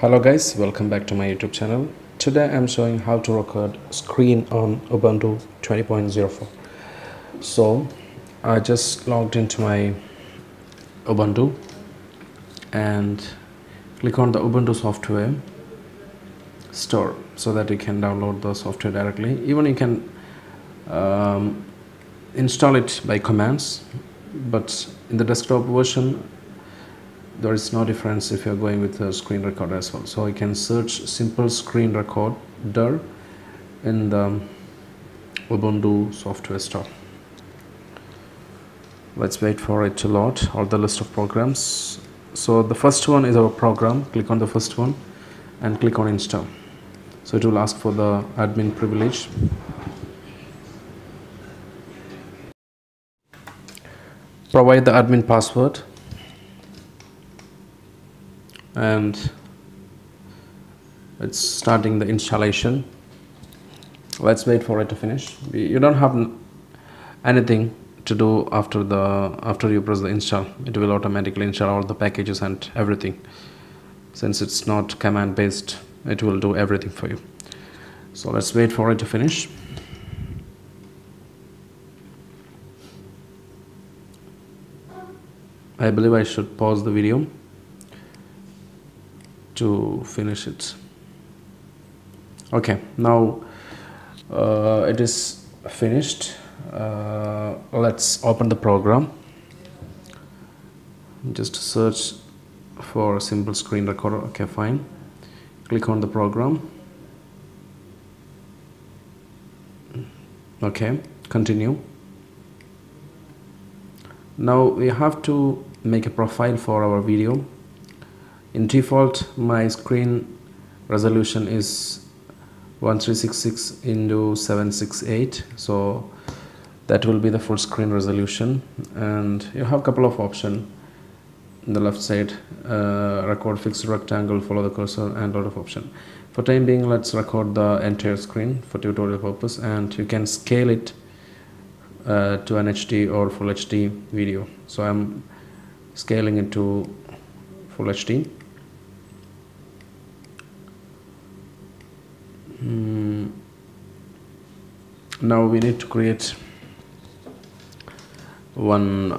Hello guys, welcome back to my YouTube channel. Today I'm showing how to record screen on Ubuntu 20.04. So I just logged into my Ubuntu and click on the Ubuntu software store so that you can download the software directly. Even you can install it by commands, but in the desktop version there is no difference if you're going with a screen recorder as well. So you can search SimpleScreenRecorder in the Ubuntu software store. Let's wait for it to load all the list of programs. So the first one is our program. Click on the first one and click on install. So it will ask for the admin privilege. Provide the admin password and it's starting the installation. Let's wait for it to finish. You don't have anything to do after you press the install. It will automatically install all the packages and everything. Since it's not command based, it will do everything for you. So let's wait for it to finish. I believe I should pause the video to finish it. Okay, now it is finished. Let's open the program. Just search for a simple screen recorder. Okay, fine. Click on the program. Okay, continue. Now we have to make a profile for our video. In default, my screen resolution is 1366 into 768, so that will be the full screen resolution. And you have a couple of options on the left side: record fixed rectangle, follow the cursor, and a lot of options. For time being, let's record the entire screen for tutorial purpose, and you can scale it to an HD or full HD video. So I'm scaling it to full HD. Now we need to create one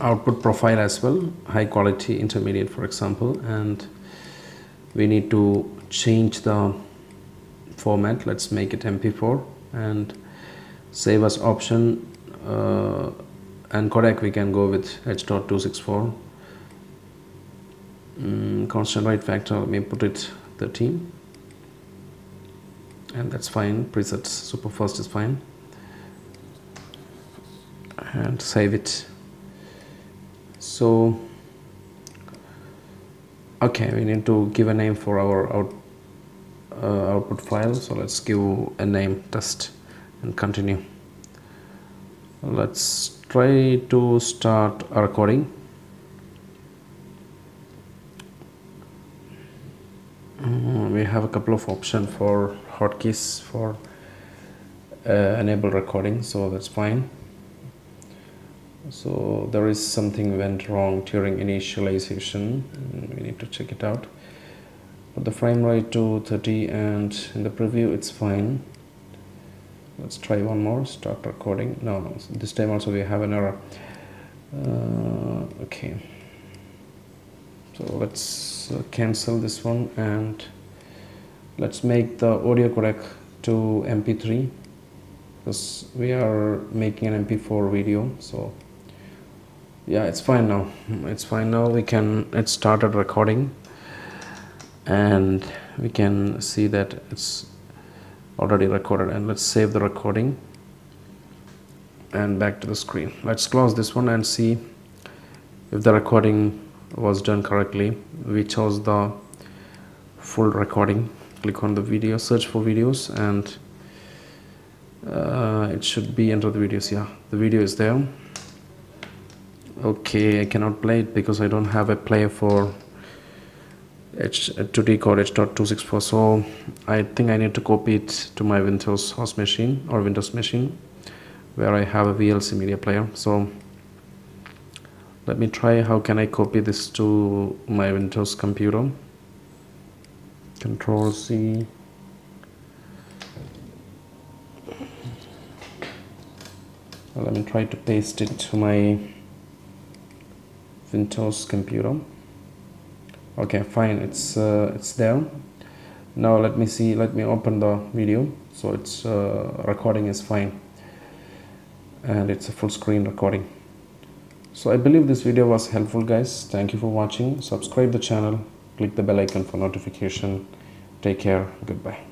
output profile as well, high quality, intermediate, for example, and we need to change the format. Let's make it MP4 and save as option, and codec we can go with H.264. Constant write factor, may put it 13, and that's fine. Presets super fast is fine, and save it. So okay, we need to give a name for our output file. So let's give a name, test, and continue. Let's try to start recording. We have a couple of options for hotkeys for enable recording, so that's fine. So there is something went wrong during initialization, and we need to check it out. Put the frame rate to 30, and in the preview it's fine. Let's try one more. Start recording. No, this time also we have an error. Okay, so let's cancel this one, and let's make the audio codec to MP3 because we are making an MP4 video. So yeah, it's fine now. It's fine now. We can. It started recording, and we can see that it's already recorded. And let's save the recording and back to the screen. Let's close this one and see if the recording was done correctly. We chose the full recording. Click on the video, search for videos, and it should be under the videos. Yeah, the video is there. Okay, I cannot play it because I don't have a player for H2D code H.264, so I think I need to copy it to my Windows host machine or Windows machine where I have a VLC media player. So let me try how can I copy this to my Windows computer. Control C. Let me try to paste it to my Windows computer. Okay, fine, it's there. Now let me see, let me open the video. So it's recording is fine, and it's a full screen recording. So I believe this video was helpful, guys. Thank you for watching. Subscribe the channel, click the bell icon for notification. Take care, goodbye.